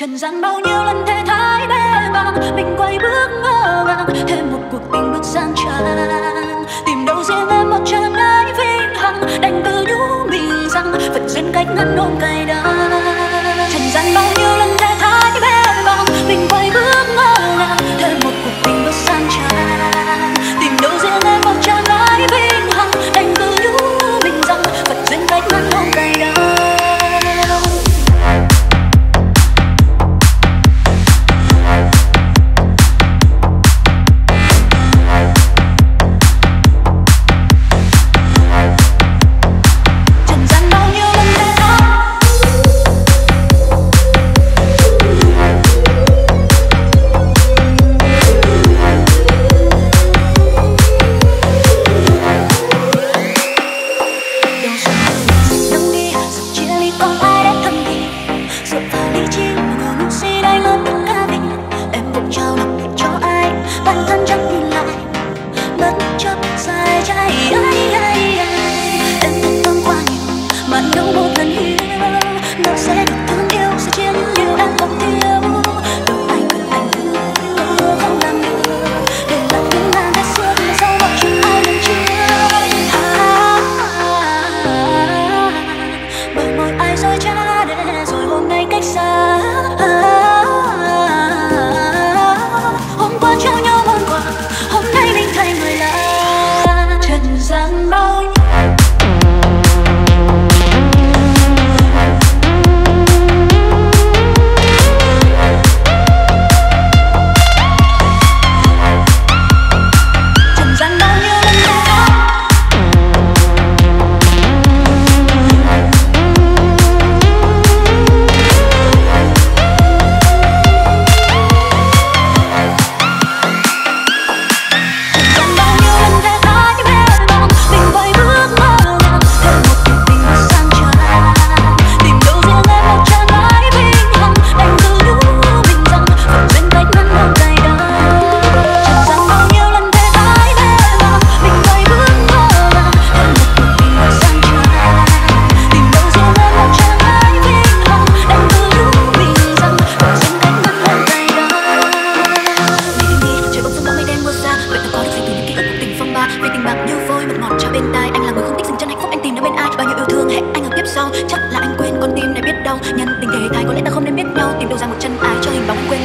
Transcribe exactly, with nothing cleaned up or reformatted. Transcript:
Trần gian bao nhiêu lần thế thái bê bàng, mình quay bước ngỡ ngàng. Thêm một cuộc tình bước sang trang, tìm đâu riêng em một trái ái vinh hằng. Đành tự nhủ mình rằng vẫn duyên cách ngăn ôm cay đắng. Trần gian bao nhiêu lần thế thái bê bàng, mình quay bước ngỡ ngàng. Thêm một cuộc tình bước sang trang, tìm đâu riêng em một trái ái vinh hằng. Đành tự nhủ mình rằng vẫn duyên cách ngăn ôm cay đắng. Chắc là anh quên con tim này biết đâu, nhân tình thế thái có lẽ ta không nên biết nhau. Tìm đâu ra một chân ái cho hình bóng quên.